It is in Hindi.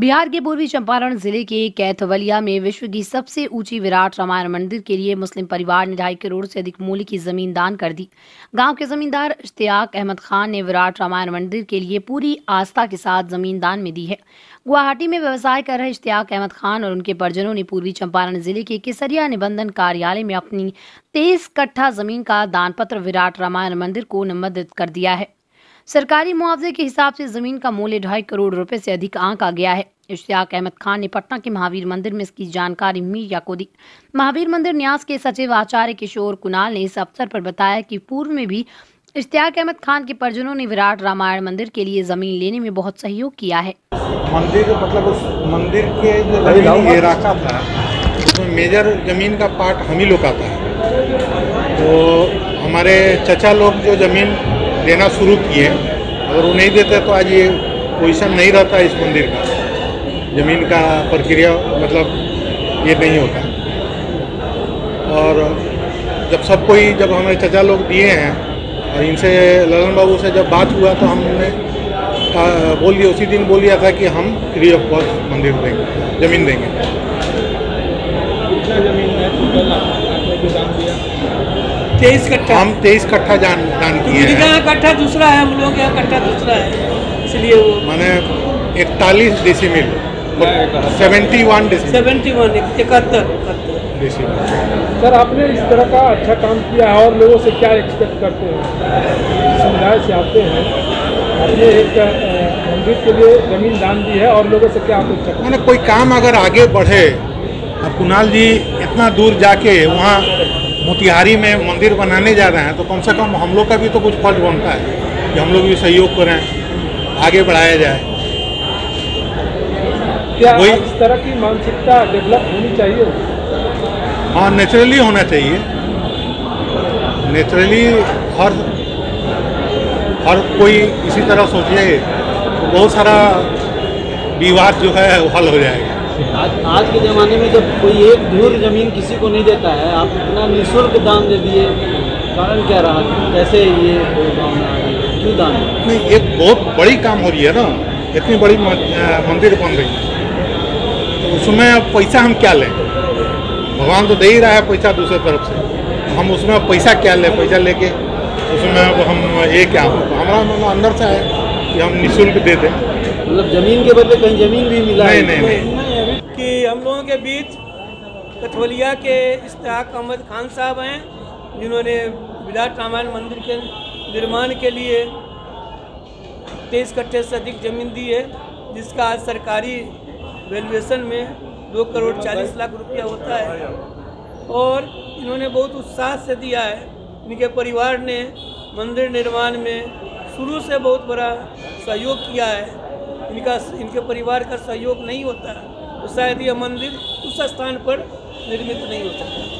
बिहार के पूर्वी चंपारण जिले के कैथवलिया में विश्व की सबसे ऊंची विराट रामायण मंदिर के लिए मुस्लिम परिवार ने 2.5 करोड़ से अधिक मूल्य की जमीन दान कर दी। गांव के जमींदार इश्तियाक अहमद खान ने विराट रामायण मंदिर के लिए पूरी आस्था के साथ जमीन दान में दी है। गुवाहाटी में व्यवसाय कर रहे इश्तियाक अहमद खान और उनके परिजनों ने पूर्वी चंपारण जिले के केसरिया निबंधन कार्यालय में अपनी 23 कट्ठा जमीन का दान पत्र विराट रामायण मंदिर को नमदित कर दिया है। सरकारी मुआवजे के हिसाब से जमीन का मूल्य 2.5 करोड़ रुपए से अधिक आंका गया है। इश्तियाक अहमद खान ने पटना के महावीर मंदिर में इसकी जानकारी मीडिया को दी। महावीर मंदिर न्यास के सचिव आचार्य किशोर कुणाल ने इस अवसर पर बताया कि पूर्व में भी इश्तियाक अहमद खान के परिजनों ने विराट रामायण मंदिर के लिए जमीन लेने में बहुत सहयोग किया है। मंदिर मतलब उस मंदिर के जो इलाका था उसमें मेजर जमीन का पार्ट हम ही लोग का था। तो हमारे चचा लोग जो जमीन देना शुरू किए, अगर वो नहीं देते तो आज ये पोजीशन नहीं रहता। इस मंदिर का जमीन का प्रक्रिया मतलब ये नहीं होता। और जब सब कोई जब हमारे चचा लोग दिए हैं और इनसे ललन बाबू से जब बात हुआ तो हमने बोल दिया, उसी दिन बोल दिया था कि हम फ्री ऑफ कॉस्ट मंदिर देंगे, जमीन देंगे। हम 23 कट्ठा दान किए हैं। यहाँ कट्ठा दूसरा है, हम लोग यहाँ कट्ठा दूसरा है, इसलिए वो मैंने 41 डेसीमिल 71 डेसीमिल। सर, आपने इस तरह का अच्छा काम किया है और लोगों से क्या एक्सपेक्ट करते हैं? समुदाय से आते हैं, आपने एक मंदिर के लिए जमीन दान दी है और लोगों से क्या अपेक्षा करते हैं? मैंने कोई काम अगर आगे बढ़े, अब कुणाल जी इतना दूर जाके वहाँ मोतिहारी में मंदिर बनाने जा रहे हैं तो कम से कम हम लोग का भी तो कुछ फर्ज बनता है कि हम लोग भी सहयोग करें, आगे बढ़ाया जाए। क्या इस तरह की मानसिकता डेवलप होनी चाहिए? हाँ, नेचुरली होना चाहिए। नेचुरली हर कोई इसी तरह सोचे तो बहुत सारा विवाद जो है हल हो जाएगा। आज के ज़माने में जब कोई एक धूर जमीन किसी को नहीं देता है, आप इतना निःशुल्क दान दे दिए, कारण क्या रहा? कैसे ये क्यों दान? नहीं, एक बहुत बड़ी काम हो रही है ना, इतनी बड़ी मंदिर बन रही है तो उसमें अब पैसा हम क्या लें? भगवान तो दे ही रहा है पैसा दूसरे तरफ से, हम उसमें पैसा क्या लें? पैसा लेके उसमें अब हम ये क्या हो, हमारा अंदर से है कि हम निःशुल्क दे दें। मतलब जमीन के बदले कहीं जमीन भी मिला? नहीं। कि हम लोगों के बीच कैथवलिया के इश्तियाक अहमद खान साहब हैं, जिन्होंने विराट रामायण मंदिर के निर्माण के लिए 23 कट्ठे से अधिक जमीन दी है, जिसका आज सरकारी वैल्यूएशन में 2 करोड़ 40 लाख रुपया होता है। और इन्होंने बहुत उत्साह से दिया है। इनके परिवार ने मंदिर निर्माण में शुरू से बहुत बड़ा सहयोग किया है। इनके परिवार का सहयोग नहीं होता तो शायद यह मंदिर उस स्थान पर निर्मित नहीं हो सकता।